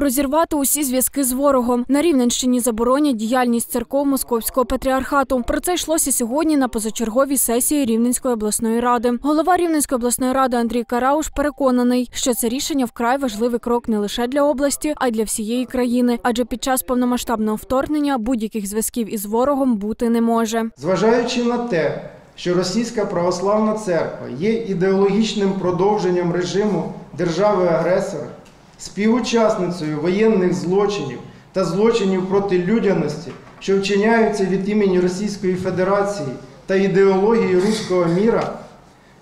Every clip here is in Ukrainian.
розірвати усі зв'язки з ворогом. На Рівненщині заборонять діяльність церков Московського патріархату. Про це йшлося сьогодні на позачерговій сесії Рівненської обласної ради. Голова Рівненської обласної ради Андрій Карауш переконаний, що це рішення вкрай важливий крок не лише для області, а й для всієї країни. Адже під час повномасштабного вторгнення будь-яких зв'язків із ворогом бути не може. Зважаючи на те, що Російська Православна Церква є ідеологічним продовженням режиму держави-агресора, співучасницею воєнних злочинів та злочинів проти людяності, що вчиняються від імені Російської Федерації та ідеології руського міра,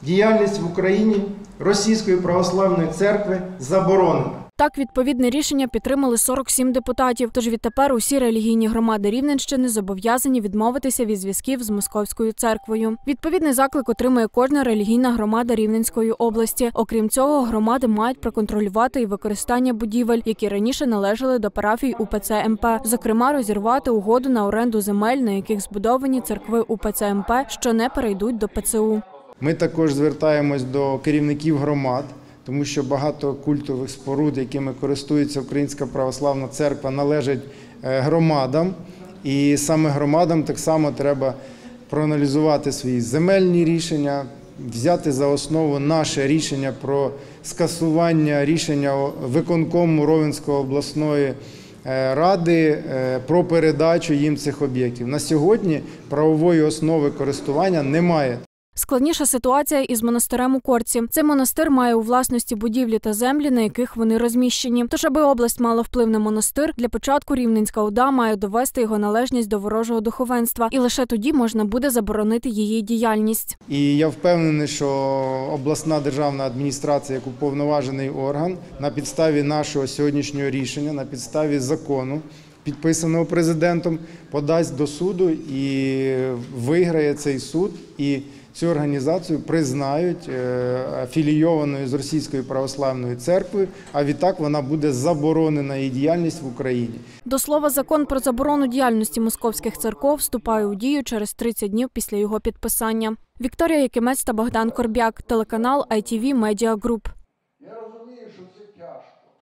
діяльність в Україні Російської Православної Церкви заборонена. Так, відповідне рішення підтримали 47 депутатів, тож відтепер усі релігійні громади Рівненщини зобов'язані відмовитися від зв'язків з Московською церквою. Відповідний заклик отримує кожна релігійна громада Рівненської області. Окрім цього, громади мають проконтролювати і використання будівель, які раніше належали до парафій УПЦ МП. Зокрема, розірвати угоду на оренду земель, на яких збудовані церкви УПЦ МП, що не перейдуть до ПЦУ. Ми також звертаємось до керівників громад, тому що багато культових споруд, якими користується Українська Православна Церква, належать громадам. І саме громадам так само треба проаналізувати свої земельні рішення, взяти за основу наше рішення про скасування рішення виконкому Рівненської обласної ради про передачу їм цих об'єктів. На сьогодні правової основи користування немає. Складніша ситуація із монастирем у Корці. Цей монастир має у власності будівлі та землі, на яких вони розміщені. Тож, аби область мала вплив на монастир, для початку Рівненська ОДА має довести його належність до ворожого духовенства. І лише тоді можна буде заборонити її діяльність. І я впевнений, що обласна державна адміністрація, як уповноважений орган, на підставі нашого сьогоднішнього рішення, на підставі закону, підписаного президентом, подасть до суду і виграє цей суд, і цю організацію признають афілійованою з Російською Православною Церквою, а відтак вона буде заборонена її діяльність в Україні. До слова, закон про заборону діяльності московських церков вступає у дію через 30 днів після його підписання. Вікторія Якимець та Богдан Корбяк, телеканал ITV Media Group.